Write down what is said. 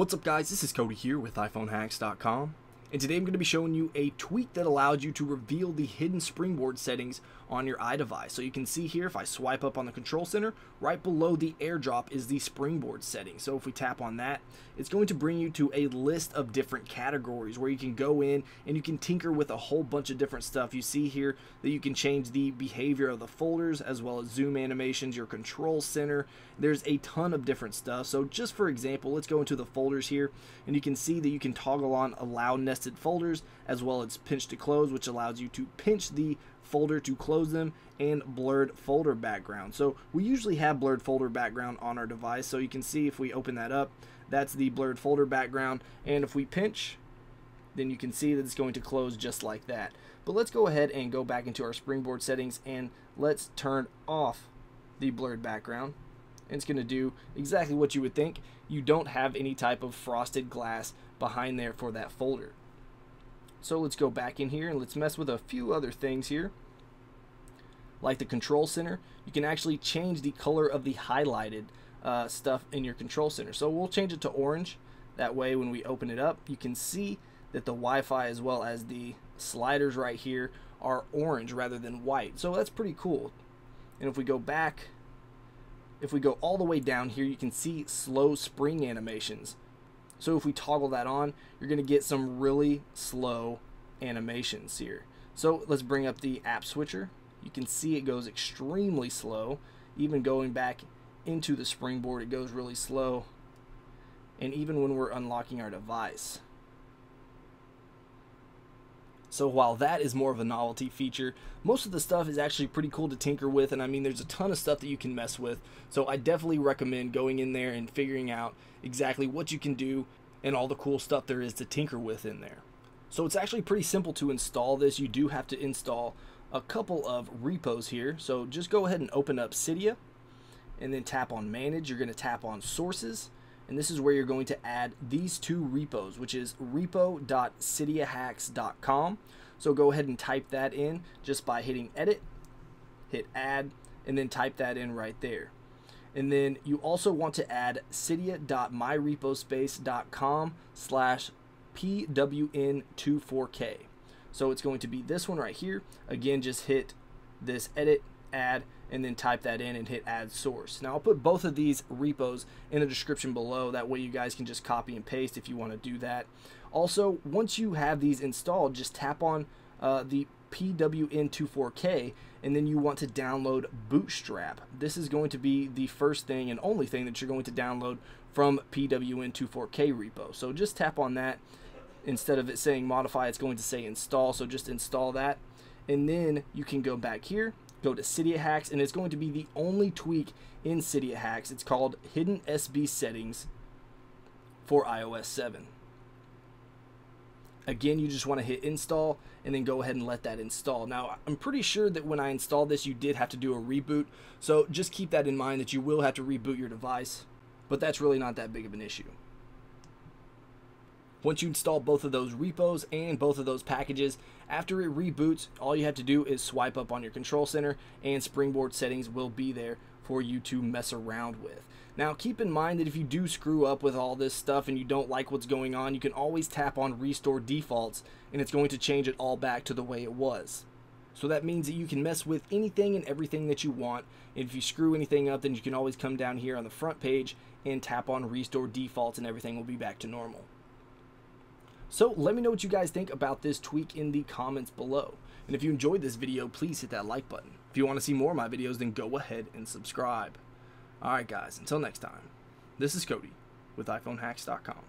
What's up guys, this is Cody here with iPhoneHacks.com, and today I'm going to be showing you a tweak that allows you to reveal the hidden Springboard settings on your iDevice. So you can see here, if I swipe up on the control center, right below the airdrop is the Springboard setting. So if we tap on that, it's going to bring you to a list of different categories where you can go in and you can tinker with a whole bunch of different stuff. You see here that you can change the behavior of the folders as well as zoom animations, your control center. There's a ton of different stuff. So just for example, let's go into the folders here, and you can see that you can toggle on allow nested folders as well as pinch to close, which allows you to pinch the folder to close them, and blurred folder background. So we usually have blurred folder background on our device, so you can see if we open that up, that's the blurred folder background, and if we pinch, then you can see that it's going to close just like that. But let's go ahead and go back into our Springboard settings and let's turn off the blurred background. It's going to do exactly what you would think. You don't have any type of frosted glass behind there for that folder. So let's go back in here and let's mess with a few other things here. Like the control center, you can actually change the color of the highlighted stuff in your control center. So we'll change it to orange. That way when we open it up, you can see that the Wi-Fi as well as the sliders right here are orange rather than white. So that's pretty cool. And if we go back, if we go all the way down here, you can see slow spring animations. So if we toggle that on, you're going to get some really slow animations here. So let's bring up the app switcher. You can see it goes extremely slow. Even going back into the Springboard, it goes really slow. And even when we're unlocking our device. So while that is more of a novelty feature, most of the stuff is actually pretty cool to tinker with, and I mean there's a ton of stuff that you can mess with. So I definitely recommend going in there and figuring out exactly what you can do and all the cool stuff there is to tinker with in there. So it's actually pretty simple to install this. You do have to install a couple of repos here. So just go ahead and open up Cydia and then tap on manage. You're going to tap on sources. And this is where you're going to add these two repos, which is repo.cydiahacks.com. So go ahead and type that in just by hitting edit, hit add, and then type that in right there. And then you also want to add cydia.myrepospace.com/PWN24K. So it's going to be this one right here. Again, just hit this edit, add, and then type that in and hit add source. Now I'll put both of these repos in the description below, that way you guys can just copy and paste if you want to do that. Also, once you have these installed, just tap on the PWN24K, and then you want to download Bootstrap. This is going to be the first thing and only thing that you're going to download from PWN24K repo. So just tap on that. Instead of it saying modify, it's going to say install, so just install that. And then you can go back here, go to Cydia Hacks, and it's going to be the only tweak in Cydia Hacks. It's called Hidden SB Settings for iOS 7. Again, you just want to hit install and then go ahead and let that install. Now, I'm pretty sure that when I installed this, you did have to do a reboot. So just keep that in mind, that you will have to reboot your device, but that's really not that big of an issue. Once you install both of those repos and both of those packages, after it reboots, all you have to do is swipe up on your control center and Springboard settings will be there for you to mess around with. Now keep in mind that if you do screw up with all this stuff and you don't like what's going on, you can always tap on restore defaults and it's going to change it all back to the way it was. So that means that you can mess with anything and everything that you want. And if you screw anything up, then you can always come down here on the front page and tap on restore defaults and everything will be back to normal. So let me know what you guys think about this tweak in the comments below. And if you enjoyed this video, please hit that like button. If you want to see more of my videos, then go ahead and subscribe. Alright guys, until next time, this is Cody with iPhoneHacks.com.